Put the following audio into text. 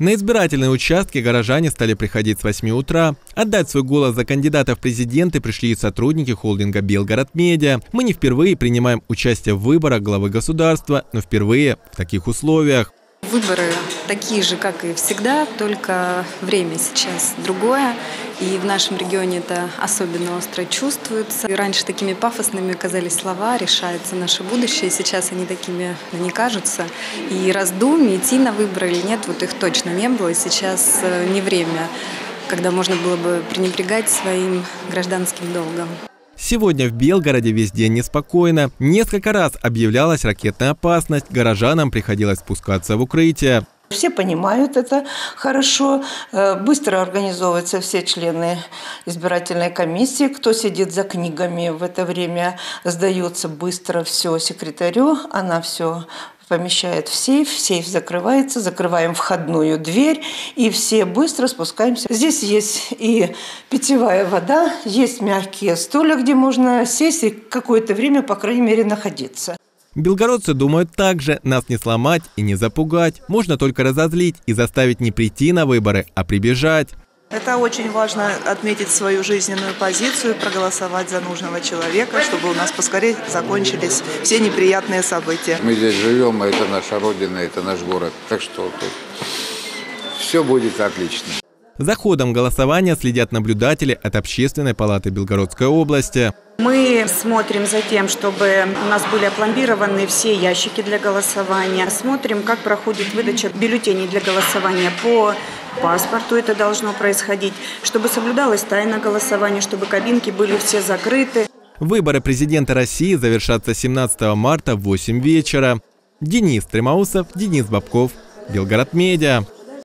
На избирательные участки горожане стали приходить с 8 утра. Отдать свой голос за кандидата в президенты пришли и сотрудники холдинга «Белгород-Медиа». Мы не впервые принимаем участие в выборах главы государства, но впервые в таких условиях. Выборы такие же, как и всегда, только время сейчас другое. И в нашем регионе это особенно остро чувствуется. И раньше такими пафосными казались слова «решается наше будущее», сейчас они такими не кажутся. И раздумий, идти на выборы или нет, вот их точно не было. И сейчас не время, когда можно было бы пренебрегать своим гражданским долгом. Сегодня в Белгороде весь день неспокойно. Несколько раз объявлялась ракетная опасность, горожанам приходилось спускаться в укрытие. Все понимают это хорошо, быстро организовываются все члены избирательной комиссии, кто сидит за книгами в это время, сдается быстро все секретарю, она все помещает в сейф закрывается, закрываем входную дверь и все быстро спускаемся. Здесь есть и питьевая вода, есть мягкие стулья, где можно сесть и какое-то время, по крайней мере, находиться. Белгородцы думают так же, нас не сломать и не запугать, можно только разозлить и заставить не прийти на выборы, а прибежать. Это очень важно отметить свою жизненную позицию, проголосовать за нужного человека, чтобы у нас поскорее закончились все неприятные события. Мы здесь живем, а это наша родина, это наш город, так что все будет отлично. За ходом голосования следят наблюдатели от Общественной палаты Белгородской области. Мы смотрим за тем, чтобы у нас были опломбированы все ящики для голосования. Смотрим, как проходит выдача бюллетеней для голосования по паспорту. Это должно происходить, чтобы соблюдалась тайна голосования, чтобы кабинки были все закрыты. Выборы президента России завершатся 17 марта в 20:00 вечера. Денис Стремоусов, Денис Бобков, Белгород-Медиа.